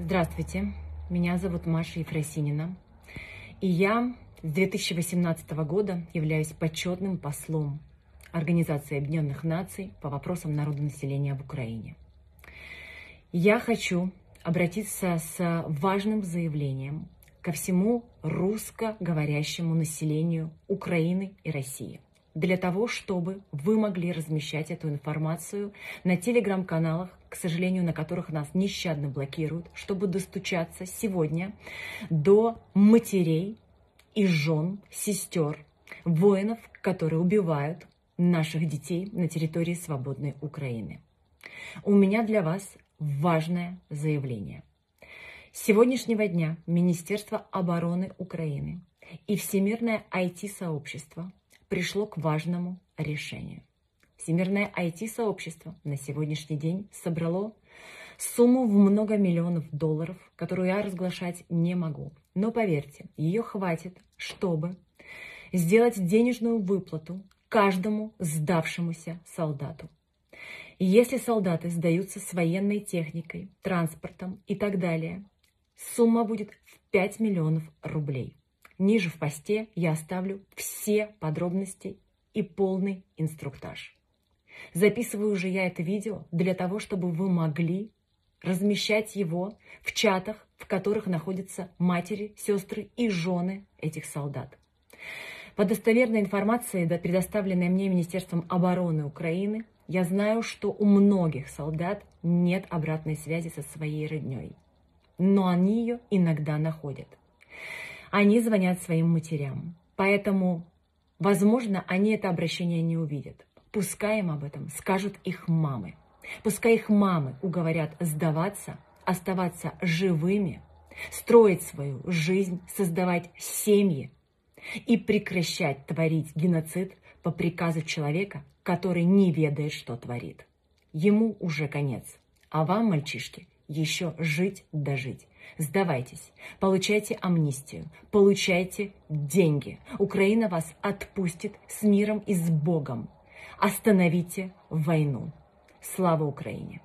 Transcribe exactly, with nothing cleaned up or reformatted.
Здравствуйте, меня зовут Маша Ефросинина, и я с две тысячи восемнадцатого года являюсь почетным послом Организации Объединенных Наций по вопросам народонаселения в Украине. Я хочу обратиться с важным заявлением ко всему русскоговорящему населению Украины и России, для того, чтобы вы могли размещать эту информацию на телеграм-каналах, к сожалению, на которых нас нещадно блокируют, чтобы достучаться сегодня до матерей и жен, сестер, воинов, которые убивают наших детей на территории свободной Украины. У меня для вас важное заявление. С сегодняшнего дня Министерство обороны Украины и Всемирное ай ти-сообщество пришло к важному решению. Всемирное ай ти-сообщество на сегодняшний день собрало сумму в много миллионов долларов, которую я разглашать не могу. Но поверьте, ее хватит, чтобы сделать денежную выплату каждому сдавшемуся солдату. Если солдаты сдаются с военной техникой, транспортом и так далее, сумма будет в пять миллионов рублей. Ниже в посте я оставлю все подробности и полный инструктаж. Записываю же я это видео для того, чтобы вы могли размещать его в чатах, в которых находятся матери, сестры и жены этих солдат. По достоверной информации, предоставленной мне Министерством обороны Украины, я знаю, что у многих солдат нет обратной связи со своей родней, но они ее иногда находят. Они звонят своим матерям, поэтому, возможно, они это обращение не увидят. Пускай им об этом скажут их мамы. Пускай их мамы уговорят сдаваться, оставаться живыми, строить свою жизнь, создавать семьи и прекращать творить геноцид по приказу человека, который не ведает, что творит. Ему уже конец, а вам, мальчишки, еще жить да жить. Сдавайтесь, получайте амнистию, получайте деньги. Украина вас отпустит с миром и с Богом. Остановите войну. Слава Украине!